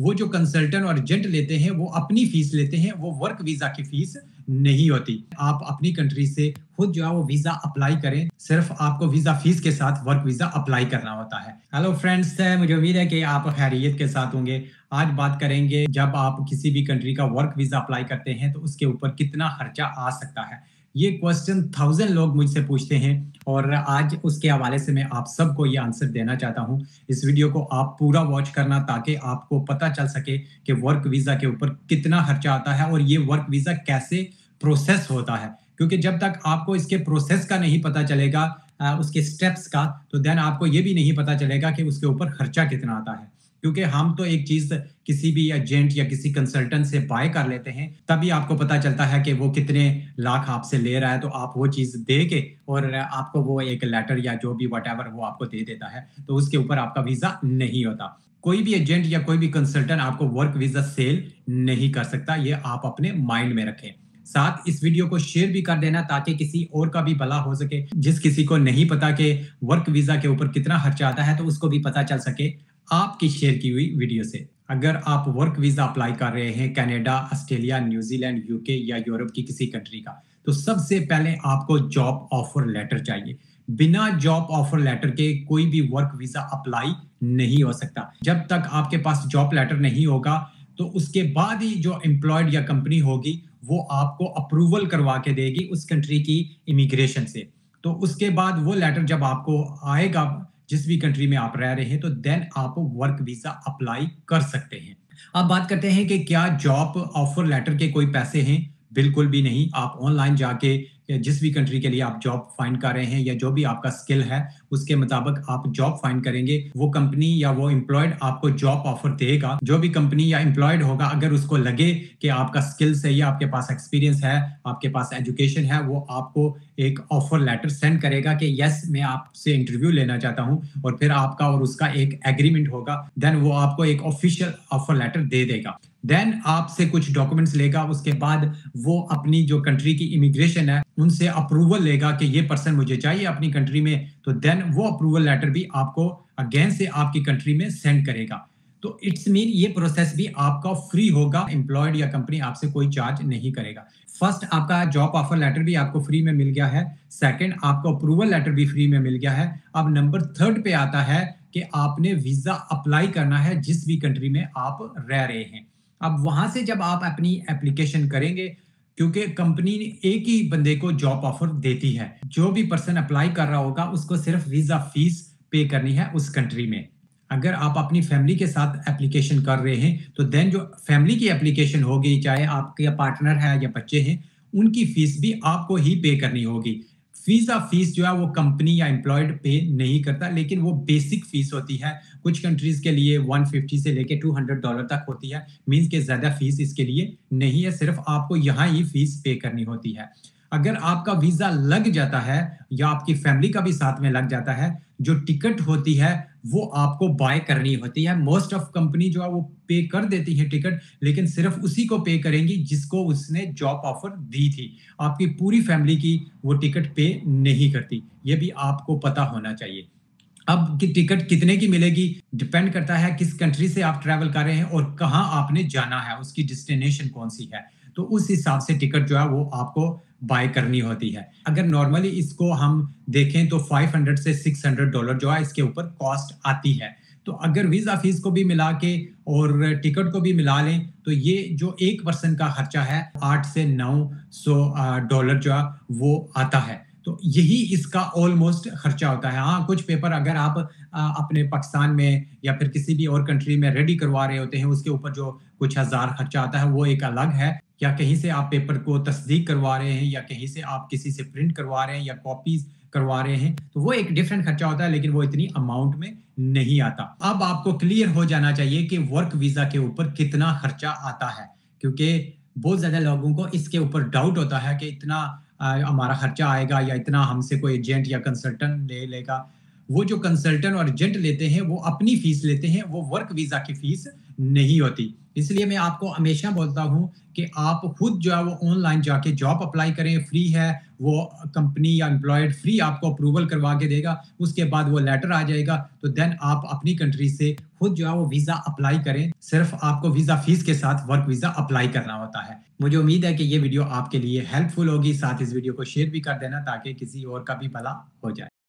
वो जो कंसल्टेंट और एजेंट लेते हैं वो अपनी फीस लेते हैं, वो वर्क वीजा की फीस नहीं होती। आप अपनी कंट्री से खुद जो है वो वीजा अप्लाई करें, सिर्फ आपको वीजा फीस के साथ वर्क वीजा अप्लाई करना होता है। हेलो फ्रेंड्स, मुझे उम्मीद है कि आप खैरियत के साथ होंगे। आज बात करेंगे जब आप किसी भी कंट्री का वर्क वीजा अप्लाई करते हैं तो उसके ऊपर कितना खर्चा आ सकता है। ये क्वेश्चन 1000 लोग मुझसे पूछते हैं और आज उसके हवाले से मैं आप सबको ये आंसर देना चाहता हूँ। इस वीडियो को आप पूरा वॉच करना ताकि आपको पता चल सके कि वर्क वीज़ा के ऊपर कितना खर्चा आता है और ये वर्क वीज़ा कैसे प्रोसेस होता है, क्योंकि जब तक आपको इसके प्रोसेस का नहीं पता चलेगा, उसके स्टेप्स का, तो देन आपको ये भी नहीं पता चलेगा कि उसके ऊपर खर्चा कितना आता है। क्योंकि हम तो एक चीज किसी भी एजेंट या किसी कंसल्टेंट से बाय कर लेते हैं, तभी आपको पता चलता है कि वो कितने लाख आपसे ले रहा है, तो आप वो चीज दे के और आपको वो एक लेटर या जो भी व्हाटएवर वो आपको दे देता है, तो उसके ऊपर आपका वीजा नहीं होता। कोई भी एजेंट या कोई भी कंसल्टेंट आपको वर्क वीजा सेल नहीं कर सकता, ये आप अपने माइंड में रखें। साथ इस वीडियो को शेयर भी कर देना ताकि किसी और का भी भला हो सके। जिस किसी को नहीं पता कि वर्क वीजा के ऊपर कितना खर्चा आता है तो उसको भी पता चल सके आपकी शेयर की हुई वीडियो से। अगर आप वर्क वीजा अप्लाई कर रहे हैं कनाडा, ऑस्ट्रेलिया, न्यूजीलैंड, यूके या यूरोप की किसी कंट्री का, तो सबसे पहले आपको जॉब ऑफर लेटर चाहिए। बिना जॉब ऑफर लेटर के कोई भी वर्क वीजा अप्लाई नहीं हो सकता। जब तक आपके पास जॉब लेटर नहीं होगा तो उसके बाद ही जो एम्प्लॉयड या कंपनी होगी वो आपको अप्रूवल करवा के देगी उस कंट्री की इमिग्रेशन से। तो उसके बाद वो लेटर जब आपको आएगा, जिस भी कंट्री में आप रह रहे हैं, तो देन आप वर्क वीजा अप्लाई कर सकते हैं। अब बात करते हैं कि क्या जॉब ऑफर लेटर के कोई पैसे हैं? बिल्कुल भी नहीं। आप ऑनलाइन जाके जिस भी कंट्री के लिए आप जॉब फाइंड कर रहे हैं या जो भी आपका स्किल है उसके मुताबिक आप जॉब फाइंड करेंगे। वो कंपनी या वो एम्प्लॉयड आपको जॉब ऑफर देगा। जो भी कंपनी या एम्प्लॉयड होगा, अगर उसको लगे कि आपका स्किल सही है, आपके पास एक्सपीरियंस है, आपके पास एजुकेशन है, वो आपको एक ऑफर लेटर सेंड करेगा कि यस, मैं आपसे इंटरव्यू लेना चाहता हूँ, और फिर आपका और उसका एक एग्रीमेंट होगा। देन वो आपको एक ऑफिशियल ऑफर लेटर दे देगा। देन आपसे कुछ डॉक्यूमेंट्स लेगा। उसके बाद वो अपनी जो कंट्री की इमिग्रेशन है उनसे अप्रूवल लेगा कि ये पर्सन मुझे चाहिए अपनी कंट्री में, तो देन वो अप्रूवल लेटर भी आपको अगेन से आपकी कंट्री में सेंड करेगा। तो इट्स मीन ये प्रोसेस भी आपका फ्री होगा। एम्प्लॉयड या कंपनी आपसे कोई चार्ज नहीं करेगा। फर्स्ट, आपका जॉब ऑफर लेटर भी आपको फ्री में मिल गया है। सेकंड, आपको अप्रूवल लेटर भी फ्री में मिल गया है। अब नंबर थर्ड पे आता है कि आपने वीजा अप्लाई करना है जिस भी कंट्री में आप रह रहे हैं। अब वहां से जब आप अपनी एप्लीकेशन करेंगे, क्योंकि कंपनी एक ही बंदे को जॉब ऑफर देती है, जो भी पर्सन अप्लाई कर रहा होगा उसको सिर्फ वीजा फीस पे करनी है उस कंट्री में। अगर आप अपनी फैमिली के साथ एप्लीकेशन कर रहे हैं तो देन जो फैमिली की एप्लीकेशन होगी, चाहे आपके पार्टनर है या बच्चे हैं, उनकी फीस भी आपको ही पे करनी होगी। वीजा फीस जो है वो कंपनी या एम्प्लॉयड पे नहीं करता, लेकिन वो बेसिक फीस होती है। कुछ कंट्रीज के लिए 150 से लेके $200 तक होती है। मींस के ज्यादा फीस इसके लिए नहीं है, सिर्फ आपको यहाँ ही फीस पे करनी होती है। अगर आपका वीजा लग जाता है या आपकी फैमिली का भी साथ में लग जाता है, जो टिकट होती है वो आपको बाय करनी होती है। मोस्ट ऑफ कंपनी जो है वो पे कर देती है टिकट, लेकिन सिर्फ उसी को पे करेंगी जिसको उसने जॉब ऑफर दी थी। आपकी पूरी फैमिली की वो टिकट पे नहीं करती, ये भी आपको पता होना चाहिए। अब की टिकट कितने की मिलेगी डिपेंड करता है किस कंट्री से आप ट्रैवल कर रहे हैं और कहाँ आपने जाना है, उसकी डेस्टिनेशन कौन सी है, तो उस हिसाब से टिकट जो है वो आपको बाय करनी होती है। अगर नॉर्मली इसको हम देखें तो $500 से $600 जो है इसके ऊपर कॉस्ट आती है। तो अगर वीज़ा फीस को भी मिला के और टिकट को भी मिला लें तो ये जो एक पर्सन का खर्चा है $800 से $900 जो है वो आता है। तो यही इसका ऑलमोस्ट खर्चा होता है। हाँ, कुछ पेपर अगर आप अपने पाकिस्तान में या फिर किसी भी और कंट्री में रेडी करवा रहे होते हैं, उसके ऊपर जो कुछ हज़ार खर्चा आता है वो एक अलग है, या कहीं से आप पेपर को तस्दीक करवा रहे हैं या कहीं से आप किसी से प्रिंट करवा रहे हैं या कॉपीज करवा रहे हैं, तो वो एक डिफरेंट खर्चा होता है, लेकिन वो इतनी अमाउंट में नहीं आता। अब आपको क्लियर हो जाना चाहिए कि वर्क वीज़ा के ऊपर कितना खर्चा आता है, क्योंकि बहुत ज़्यादा लोगों को इसके ऊपर डाउट होता है कि इतना हमारा खर्चा आएगा या इतना हमसे कोई एजेंट या कंसल्टेंट ले लेगा। वो जो कंसल्टेंट और एजेंट लेते हैं वो अपनी फीस लेते हैं, वो वर्क वीज़ा की फीस नहीं होती। इसलिए मैं आपको हमेशा बोलता हूं कि आप खुद जो है वो ऑनलाइन जाके जॉब अप्लाई करें, फ्री है, वो कंपनी या एम्प्लॉयड फ्री आपको अप्रूवल करवा के देगा, उसके बाद वो लेटर आ जाएगा, तो देन आप अपनी कंट्री से खुद जो है वो वीज़ा अप्लाई करें। सिर्फ आपको वीज़ा फीस के साथ वर्क वीज़ा अप्लाई करना होता है। मुझे उम्मीद है कि ये वीडियो आपके लिए हेल्पफुल होगी, साथ इस वीडियो को शेयर भी कर देना ताकि किसी और का भी भला हो जाए।